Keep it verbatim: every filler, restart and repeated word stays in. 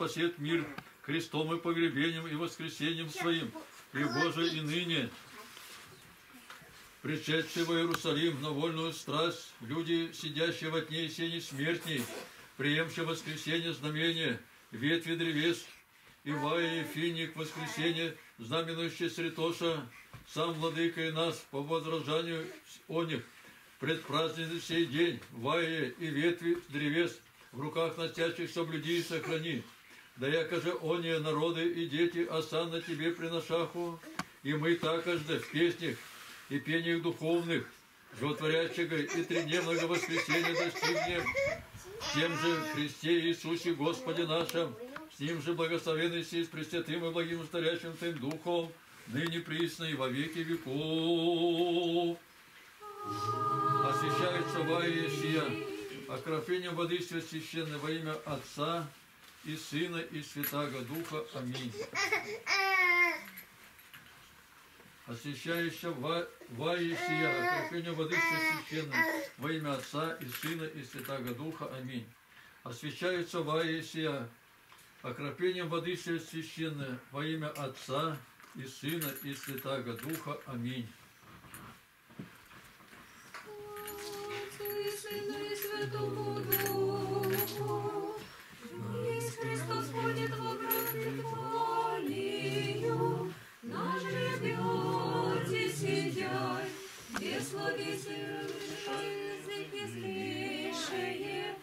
спасет мир крестом и погребением и воскресением своим, и Боже и ныне, пришедший в Иерусалим на вольную страсть, люди, сидящие во тьме и сени смертней, приемшие воскресение знамения, ветви древес, Иваия и финик, воскресение, знаменующее Сретоша, сам владыка и нас по возражанию о них, предпраздненный сей день, Иваия и ветви древес, в руках настящих соблюди и сохрани. Да якоже они, народы и дети, осанна тебе приношаху, и мы такожды в песнях и пениях духовных, животворящего и тридневного воскресения достигнем, тем же Христе Иисусе Господе нашем, с Ним же благословенный сей с пресвятым и благим устарящим Твоим Духом, ныне присно и во веки веков. Освящается Ваия сия, окропением воды священной во имя Отца и Сына и Святаго Духа. Аминь. Освящающая Ваия сия, окропением воды священной во имя Отца и Сына и Святаго Духа. Аминь. Освящается Ваия сия, окропением воды священной во имя Отца и Сына и Святаго Духа. Аминь. Славите, жизни безгрешие,